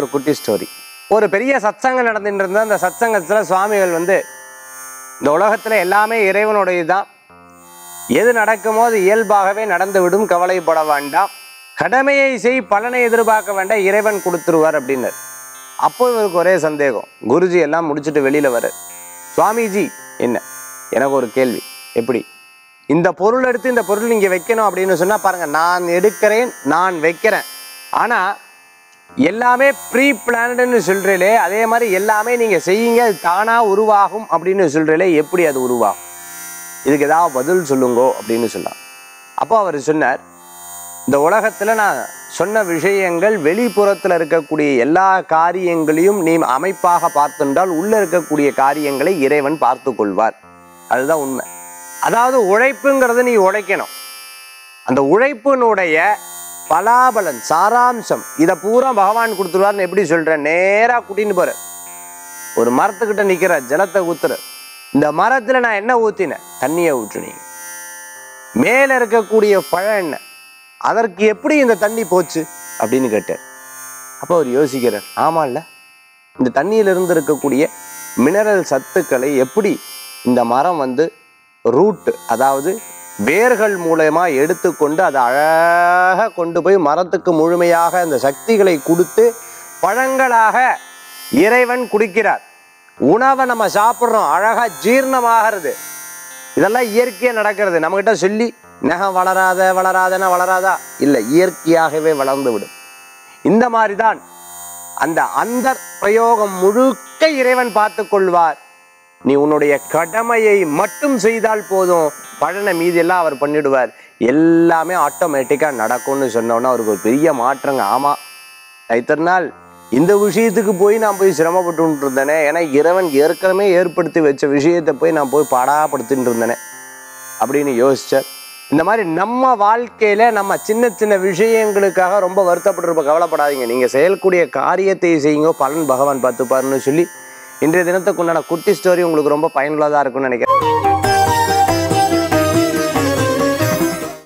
ஒரு குட்டி ஸ்டோரி. ஒரு பெரிய சத்சங்கம் நடந்துட்டு இருந்தது. அந்த சத்சங்கத்துல சுவாமிகள் வந்து இந்த உலகத்துல எல்லாமே இறைவனுடையதுதான், எது நடக்குமோ அது இயல்பாகவே நடந்துவிடும், கவலைப்பட வேண்டாம், கடமையை செய், பலனை எதிர்பார்க்க வேண்டாம், இறைவன் கொடுத்துருவார் அப்படின்னு. அப்போ இவருக்கு ஒரே சந்தேகம். குருஜி எல்லாம் முடிச்சுட்டு வெளியில வர, சுவாமிஜி என்ன எனக்கு ஒரு கேள்வி, எப்படி இந்த பொருள் எடுத்து இந்த பொருள் இங்கே வைக்கணும் அப்படின்னு சொன்னால், பாருங்கள் நான் எடுக்கிறேன் நான் வைக்கிறேன், ஆனால் எல்லாமே ப்ரீ பிளானட்னு சொல்கிறீங்களே, அதே மாதிரி எல்லாமே நீங்கள் செய்யுங்க அது தானாக உருவாகும் அப்படின்னு சொல்கிறீங்களே, எப்படி அது உருவாகும், இதுக்கு ஏதாவது பதில் சொல்லுங்கோ அப்படின்னு சொன்னார். அப்போ அவர் சொன்னார், இந்த உலகத்தில் நான் சொன்ன விஷயங்கள் வெளிப்புறத்தில் இருக்கக்கூடிய எல்லா காரியங்களையும் நீ அமைப்பாக பார்த்துட்டால் உள்ளே இருக்கக்கூடிய காரியங்களை இறைவன் பார்த்து கொள்வார். அதுதான் உண்மை. அதாவது உழைப்புங்கிறது நீ உழைக்கணும், அந்த உழைப்பினுடைய பலாபலன் சாராம்சம் இதை பூரா பகவான் கொடுத்துருவார்னு எப்படி சொல்கிறேன். நேராக கூட்டின்னு போகிற ஒரு மரத்துக்கிட்ட நிற்கிற, ஜலத்தை ஊற்றுற, இந்த மரத்தில் நான் என்ன ஊற்றினேன், தண்ணியை ஊற்றினீங்க, மேலே இருக்கக்கூடிய பழம் என்ன, அதற்கு எப்படி இந்த தண்ணி போச்சு அப்படின்னு கேட்டார். அப்போ அவர் யோசிக்கிறார், ஆமாம்ல இந்த தண்ணியிலிருந்து இருக்கக்கூடிய மினரல் சத்துக்களை எப்படி இந்த மரம் வந்து ரூட்டு அதாவது வேர்கள் மூலமா எடுத்துக்கொண்டு அதை அழகாக கொண்டு போய் மரத்துக்கு முழுமையாக அந்த சக்திகளை கொடுத்து பழங்களாக இறைவன் குடிக்கிறார். உணவை நம்ம சாப்பிட்றோம், அழகாக ஜீர்ணமாகிறது, இதெல்லாம் இயற்கையாக நடக்கிறது. நம்மகிட்ட சொல்லி நகம் வளராத வளராதனா வளராதா, இல்லை இயற்கையாகவே வளர்ந்து விடும். இந்த மாதிரி தான் அந்த அந்த பிரயோகம் முழுக்க இறைவன் பார்த்து கொள்வார், நீ உன்னுடைய கடமையை மட்டும் செய்தால் போதும், பழன மீதியெல்லாம் அவர் பண்ணிடுவார், எல்லாமே ஆட்டோமேட்டிக்காக நடக்கும்னு சொன்னோன்னா அவருக்கு ஒரு பெரிய மாற்றங்க. ஆமாம், இத்தனை நாள் இந்த விஷயத்துக்கு போய் நான் போய் சிரமப்பட்டுன்ட்டு இருந்தேனே, ஏன்னா இறைவன் ஏற்கனவே ஏற்படுத்தி வச்ச விஷயத்தை போய் நான் போய் பாடாப்படுத்தின்னு இருந்தேனே அப்படின்னு யோசிச்சார். இந்த மாதிரி நம்ம வாழ்க்கையில் நம்ம சின்ன சின்ன விஷயங்களுக்காக ரொம்ப வருத்தப்பட்டுருப்ப. கவலைப்படாதீங்க, நீங்கள் செய்யக்கூடிய காரியத்தை செய்யுங்க, பலன் பகவான் பார்த்துப்பாருன்னு சொல்லி இன்றைய தினத்துக்கு உண்டான குட்டி ஸ்டோரி உங்களுக்கு ரொம்ப பயனுள்ளதாக இருக்கும்னு நினைக்கிறேன்.